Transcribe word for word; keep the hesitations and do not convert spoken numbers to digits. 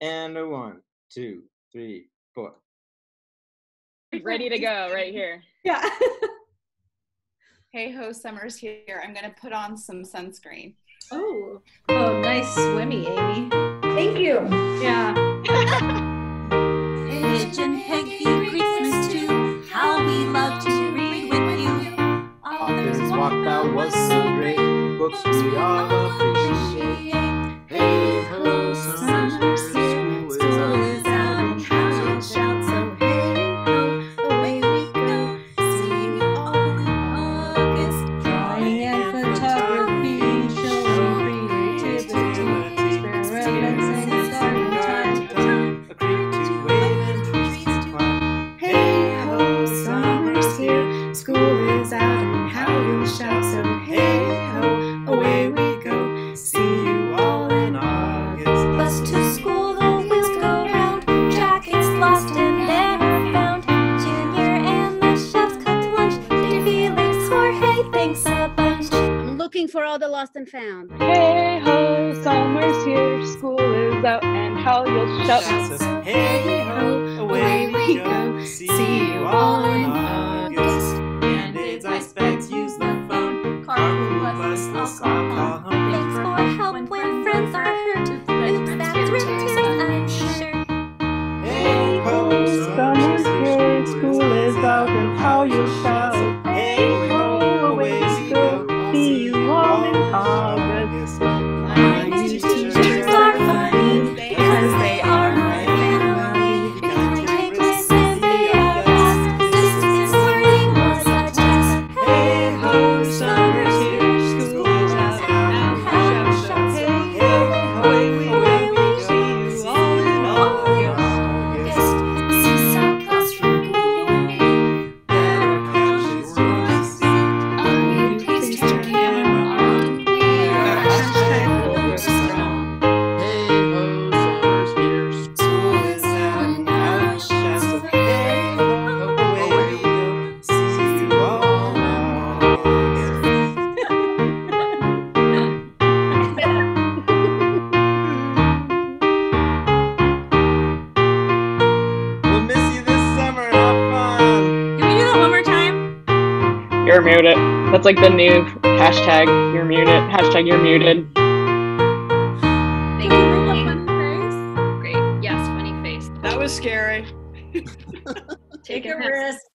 And a one, two, three, four. Ready to go right here. Yeah. Hey ho, summer's here. I'm gonna put on some sunscreen. Oh, oh, nice swimmy, Amy. Thank you. Yeah. Edge and Peggy Christmas too. How we love to read with you. Authors, what thou was so great. Books we all appreciate. Hey ho, summer's here. School is out and count and shout. So hey ho, away we go. See you all in August. Drawing and photography, showing creativity, experimenting and starting time to time. Agree to wave and trees to climb. Hey ho, summer's here. School is out and count and shout. So hey ho. Away we go, see you all in August. Bus to school, the wheels go round. Jackets lost and never found. Junior and the chef's cooked lunch. Davy links for hey, thanks a bunch. I'm looking for all the lost and found. Hey ho, summer's here. School is out and how you'll shout. So, hey ho, away we go, see you all in August. Band-Aids, ice bags, use the phone. Car Bus, bus, alcohol, home. Thanks for help when, when friends are hurt. Oops, that's written, I'm sure. Hey ho, summer's here. School is out and how you shout. Hey ho, away we go. See you all in August. My new teachers are funny because they are my family. Because I take lessons, they are best. Distance learning was a test. Hey ho, summer's You're muted. That's like the new hashtag. You're muted. Hashtag you're muted. Thank you for the funny face. Great. Yes, funny face. That was scary. Take, Take a risk.